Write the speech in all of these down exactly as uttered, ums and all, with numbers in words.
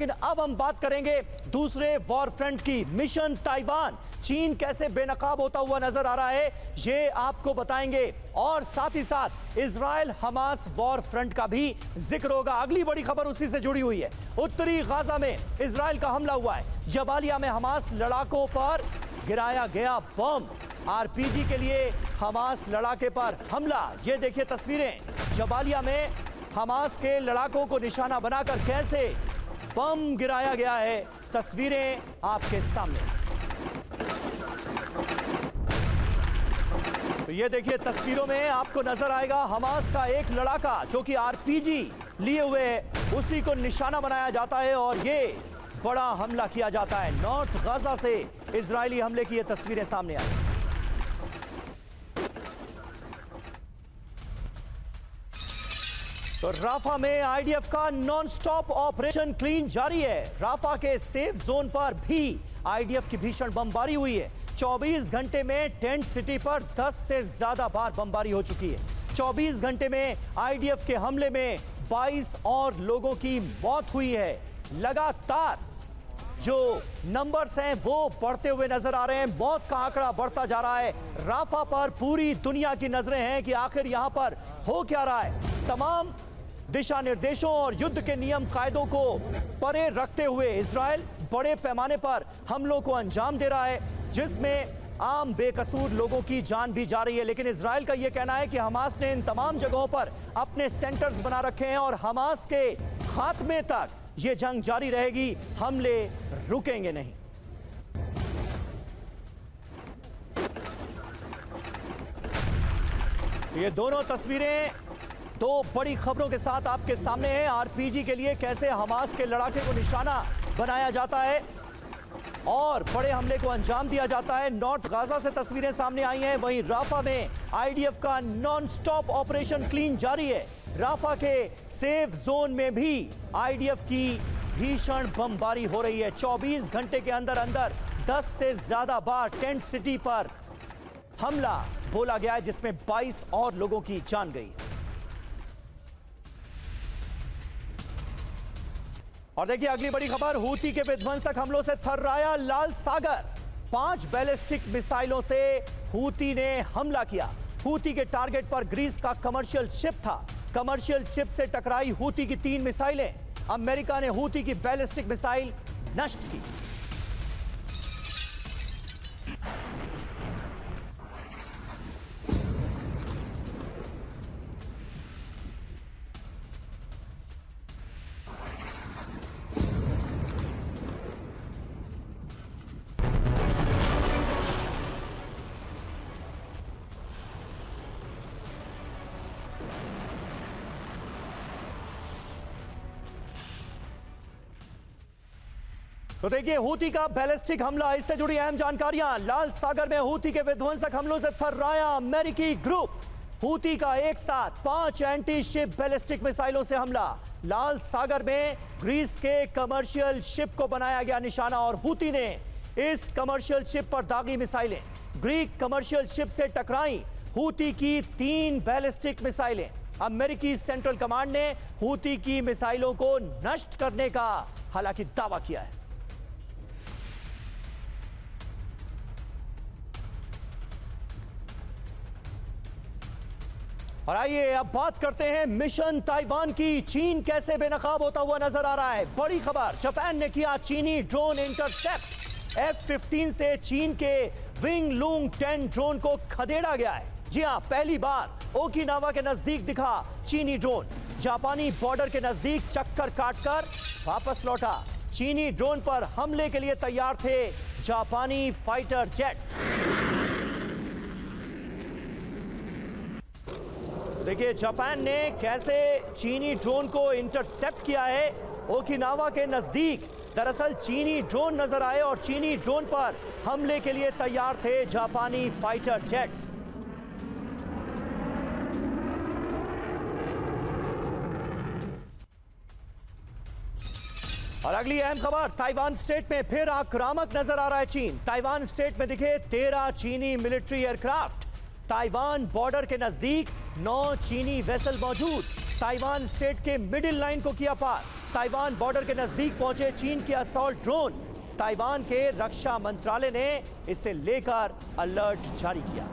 लेकिन अब हम बात करेंगे दूसरे वॉर फ्रंट की, मिशन ताइवान। चीन कैसे बेनकाब होता हुआ नजर आ रहा है ये आपको बताएंगे और साथ ही साथ इजराइल हमास वॉर फ्रंट का भी जिक्र होगा। अगली बड़ी खबर उसी से जुड़ी हुई है। उत्तरी गाजा में इजराइल का हमला हुआ है। जबालिया में हमास लड़ाकों पर गिराया गया बम। आरपीजी के लिए हमास लड़ाके पर हमला। ये देखिए तस्वीरें, जबालिया में हमास के लड़ाकों को निशाना बनाकर कैसे बम गिराया गया है। तस्वीरें आपके सामने। तो ये देखिए तस्वीरों में आपको नजर आएगा हमास का एक लड़ाका जो कि आरपीजी लिए हुए है, उसी को निशाना बनाया जाता है और ये बड़ा हमला किया जाता है। नॉर्थ गाजा से इजरायली हमले की ये तस्वीरें सामने आई। तो राफा में आईडीएफ का नॉनस्टॉप ऑपरेशन क्लीन जारी है। राफा के सेफ जोन पर भी आईडीएफ की भीषण बमबारी हुई है। चौबीस घंटे में टेंट सिटी पर दस से ज्यादा बार बमबारी हो चुकी है। चौबीस घंटे में आईडीएफ के हमले में बाईस और लोगों की मौत हुई है। लगातार जो नंबर्स हैं वो बढ़ते हुए नजर आ रहे हैं। मौत का आंकड़ा बढ़ता जा रहा है। राफा पर पूरी दुनिया की नजरें हैं कि आखिर यहां पर हो क्या रहा है। तमाम दिशा निर्देशों और युद्ध के नियम कायदों को परे रखते हुए इजराइल बड़े पैमाने पर हमलों को अंजाम दे रहा है, जिसमें आम बेकसूर लोगों की जान भी जा रही है। लेकिन इजराइल का यह कहना है कि हमास ने इन तमाम जगहों पर अपने सेंटर्स बना रखे हैं और हमास के खात्मे तक यह जंग जारी रहेगी। हमले रुकेंगे नहीं। ये दोनों तस्वीरें दो बड़ी खबरों के साथ आपके सामने हैं। आरपीजी के लिए कैसे हमास के लड़ाके को निशाना बनाया जाता है और बड़े हमले को अंजाम दिया जाता है। नॉर्थ गाजा से तस्वीरें सामने आई हैं। वहीं राफा में आईडीएफ का नॉनस्टॉप ऑपरेशन क्लीन जारी है। राफा के सेफ जोन में भी आईडीएफ की भीषण बमबारी हो रही है। चौबीस घंटे के अंदर अंदर दस से ज्यादा बार टेंट सिटी पर हमला बोला गया है, जिसमें बाईस और लोगों की जान गई। और देखिए अगली बड़ी खबर, हूती के विध्वंसक हमलों से थर्राया लाल सागर। पांच बैलिस्टिक मिसाइलों से हूती ने हमला किया। हूती के टारगेट पर ग्रीस का कमर्शियल शिप था। कमर्शियल शिप से टकराई हूती की तीन मिसाइलें। अमेरिका ने हूती की बैलिस्टिक मिसाइल नष्ट की। तो देखिए हूती का बैलिस्टिक हमला, इससे जुड़ी अहम जानकारियां। लाल सागर में हूती के विध्वंसक हमलों से थर्राया अमेरिकी ग्रुप। हूती का एक साथ पांच एंटी शिप बैलिस्टिक मिसाइलों से हमला। लाल सागर में ग्रीस के कमर्शियल शिप को बनाया गया निशाना और हूती ने इस कमर्शियल शिप पर दागी मिसाइलें। ग्रीक कमर्शियल शिप से टकराई हूती की तीन बैलिस्टिक मिसाइलें। अमेरिकी सेंट्रल कमांड ने हूती की मिसाइलों को नष्ट करने का हालांकि दावा किया है। और आइए अब बात करते हैं मिशन ताइवान की। चीन कैसे बेनकाब होता हुआ नजर आ रहा है। बड़ी खबर, जापान ने किया चीनी ड्रोन इंटरसेप्ट। एफ फिफ्टीन से चीन के विंग लूंग टेन ड्रोन को खदेड़ा गया है। जी हां, पहली बार ओकिनावा के नजदीक दिखा चीनी ड्रोन। जापानी बॉर्डर के नजदीक चक्कर काटकर वापस लौटा। चीनी ड्रोन पर हमले के लिए तैयार थे जापानी फाइटर जेट्स। देखिए जापान ने कैसे चीनी ड्रोन को इंटरसेप्ट किया है। ओकिनावा के नजदीक दरअसल चीनी ड्रोन नजर आए और चीनी ड्रोन पर हमले के लिए तैयार थे जापानी फाइटर जेट्स। और अगली अहम खबर, ताइवान स्टेट में फिर आक्रामक नजर आ रहा है चीन। ताइवान स्टेट में दिखे तेरह चीनी मिलिट्री एयरक्राफ्ट। ताइवान बॉर्डर के नजदीक नौ चीनी वेसल मौजूद। ताइवान स्टेट के मिडिल लाइन को किया पार। ताइवान बॉर्डर के नजदीक पहुंचे चीन के असॉल्ट ड्रोन। ताइवान के रक्षा मंत्रालय ने इसे लेकर अलर्ट जारी किया।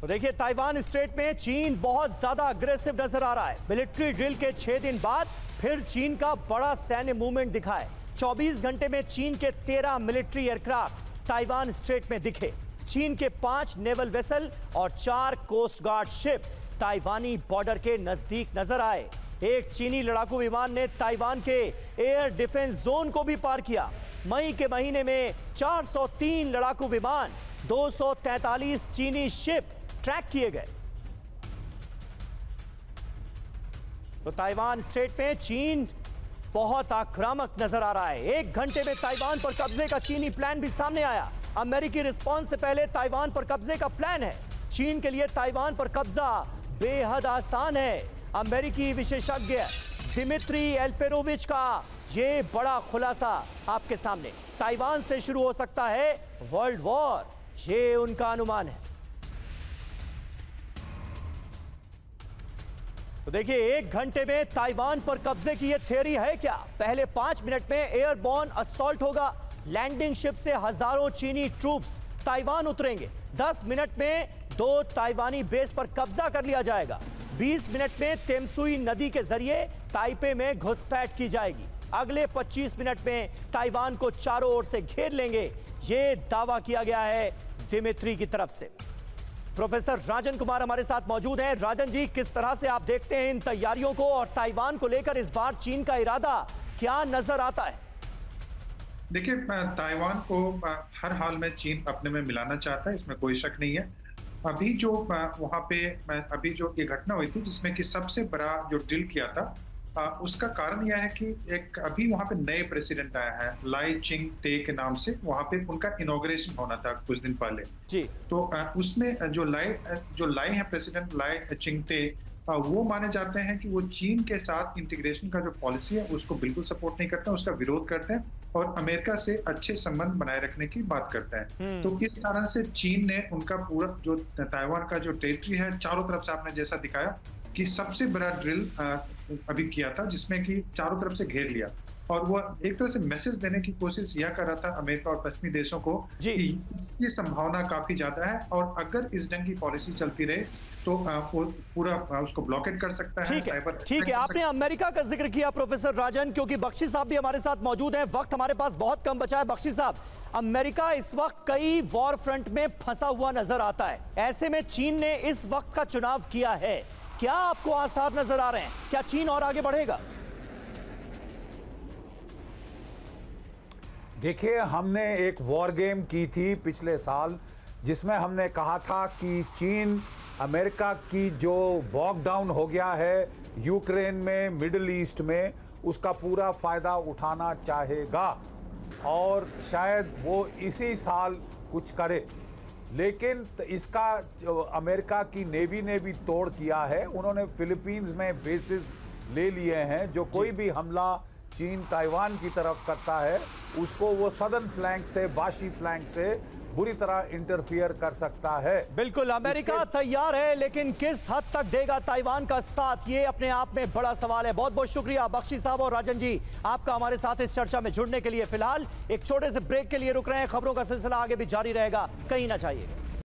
तो देखिए, ताइवान स्टेट में चीन बहुत ज्यादा अग्रेसिव नजर आ रहा है। मिलिट्री ड्रिल के छह दिन बाद फिर चीन का बड़ा सैन्य मूवमेंट दिखा है। चौबीस घंटे में चीन के तेरह मिलिट्री एयरक्राफ्ट ताइवान स्टेट में दिखे। चीन के पांच नेवल वेसल और चार कोस्ट गार्ड शिप ताइवानी बॉर्डर के नजदीक नजर आए। एक चीनी लड़ाकू विमान ने ताइवान के एयर डिफेंस जोन को भी पार किया। मई के महीने में चार सौ तीन लड़ाकू विमान, दो सौ तैंतालीस चीनी शिप ट्रैक किए गए। तो ताइवान स्टेट में चीन बहुत आक्रामक नजर आ रहा है। एक घंटे में ताइवान पर कब्जे का चीनी प्लान भी सामने आया। अमेरिकी रिस्पांस से पहले ताइवान पर कब्जे का प्लान है। चीन के लिए ताइवान पर कब्जा बेहद आसान है। अमेरिकी विशेषज्ञ दिमित्री एल्पेरोविच का ये बड़ा खुलासा आपके सामने। ताइवान से शुरू हो सकता है वर्ल्ड वॉर, ये उनका अनुमान है। तो देखिए, एक घंटे में ताइवान पर कब्जे की ये थ्योरी है क्या। पहले पांच मिनट में एयरबॉर्न असॉल्ट होगा। लैंडिंग शिप से हजारों चीनी ट्रूप्स ताइवान उतरेंगे। दस मिनट में दो ताइवानी बेस पर कब्जा कर लिया जाएगा। बीस मिनट में तेमसुई नदी के जरिए ताइपे में घुसपैठ की जाएगी। अगले पच्चीस मिनट में ताइवान को चारों ओर से घेर लेंगे, ये दावा किया गया है दिमित्री की तरफ से। प्रोफेसर राजन कुमार हमारे साथ मौजूद हैं। राजन जी, किस तरह से आप देखते हैं इन तैयारियों को, और ताइवान को लेकर इस बार चीन का इरादा क्या नजर आता है? देखिए, ताइवान को हर हाल में चीन अपने में मिलाना चाहता है, इसमें कोई शक नहीं है। अभी जो वहाँ पे अभी जो ये घटना हुई थी, जिसमें कि सबसे बड़ा जो डील किया था, उसका कारण यह है कि एक अभी वहाँ पे नए प्रेसिडेंट आया है, लाई चिंग टे के नाम से। वहाँ पे उनका इनॉग्रेशन होना था कुछ दिन पहले जी। तो उसमें जो लाई जो लाई है प्रेसिडेंट लाई चिंग टे, वो माने जाते हैं कि वो चीन के साथ इंटीग्रेशन का जो पॉलिसी है उसको बिल्कुल सपोर्ट नहीं करते हैं, उसका विरोध करते हैं और अमेरिका से अच्छे संबंध बनाए रखने की बात करते हैं। तो इस कारण से चीन ने उनका पूरा जो ताइवान का जो टेरिटरी है, चारों तरफ से आपने जैसा दिखाया कि सबसे बड़ा ड्रिल अभी किया था, जिसमें कि चारों तरफ से घेर लिया। और वो एक तरह से मैसेज देने की कोशिश यह कर रहा था अमेरिका और पश्चिमी देशों को कि इसकी संभावना काफी ज्यादा है, और अगर इस ढंग की पॉलिसी चलती रहे तो पूरा उसको ब्लॉकेट कर सकता है। ठीक है, ठीक है, आपने अमेरिका का जिक्र किया प्रोफेसर राजन, क्योंकि बख्शी साहब भी हमारे साथ मौजूद हैं। वक्त हमारे पास बहुत कम बचा है। बख्शी साहब, अमेरिका इस वक्त कई वॉर फ्रंट में फंसा हुआ नजर आता है। ऐसे में चीन ने इस वक्त का चुनाव किया है, क्या आपको आसार नजर आ रहे हैं? क्या चीन और आगे बढ़ेगा? देखिए, हमने एक वॉर गेम की थी पिछले साल, जिसमें हमने कहा था कि चीन अमेरिका की जो वॉकडाउन हो गया है यूक्रेन में, मिडिल ईस्ट में, उसका पूरा फ़ायदा उठाना चाहेगा और शायद वो इसी साल कुछ करे। लेकिन इसका अमेरिका की नेवी ने भी तोड़ किया है। उन्होंने फिलीपींस में बेसिस ले लिए हैं। जो कोई भी हमला चीन ताइवान की तरफ करता है उसको वो सदर्न फ्लैंक से, बाशी फ्लैंक से बुरी तरह इंटरफियर कर सकता है। बिल्कुल, अमेरिका तैयार है, लेकिन किस हद तक देगा ताइवान का साथ, ये अपने आप में बड़ा सवाल है। बहुत बहुत शुक्रिया बख्शी साहब और राजन जी, आपका हमारे साथ इस चर्चा में जुड़ने के लिए। फिलहाल एक छोटे से ब्रेक के लिए रुक रहे हैं। खबरों का सिलसिला आगे भी जारी रहेगा, कहीं ना जाइएगा।